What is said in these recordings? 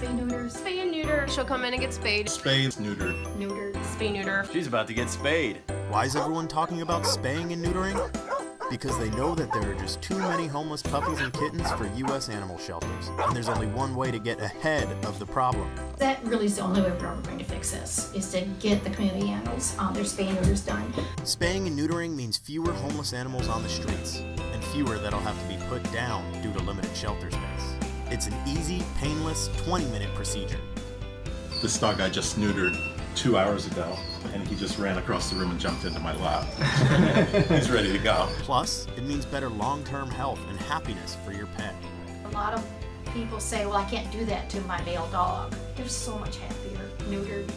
Spay neuter. Spay and neuter. She'll come in and get spayed. Spay neuter. Neuter. Spay neuter. She's about to get spayed. Why is everyone talking about spaying and neutering? Because they know that there are just too many homeless puppies and kittens for U.S. animal shelters. And there's only one way to get ahead of the problem. That really is the only way we're ever going to fix this, is to get the community animals, their spay and neuters done. Spaying and neutering means fewer homeless animals on the streets, and fewer that'll have to be put down due to limited shelter space. It's an easy, painless, 20-minute procedure. This dog I just neutered 2 hours ago, and he just ran across the room and jumped into my lap. He's ready to go. Plus, it means better long-term health and happiness for your pet. A lot of people say, well, I can't do that to my male dog. They're so much happier neutered.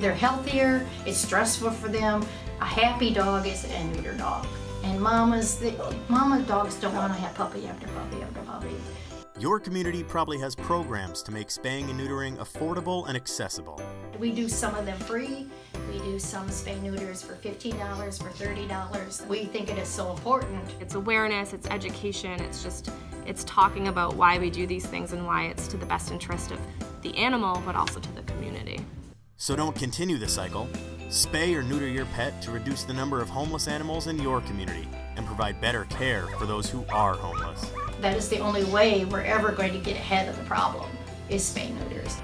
They're healthier, it's stressful for them. A happy dog is a neutered dog. And mama dogs don't want to have puppy after puppy after puppy. Your community probably has programs to make spaying and neutering affordable and accessible. We do some of them free. We do some spay neuters for $15, for $30. We think it is so important. It's awareness, it's education, it's talking about why we do these things and why it's to the best interest of the animal, but also to the community. So don't continue the cycle. Spay or neuter your pet to reduce the number of homeless animals in your community and provide better care for those who are homeless. That is the only way we're ever going to get ahead of the problem, is spay neuters.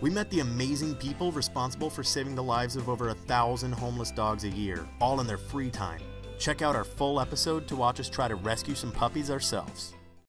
We met the amazing people responsible for saving the lives of over 1,000 homeless dogs a year, all in their free time. Check out our full episode to watch us try to rescue some puppies ourselves.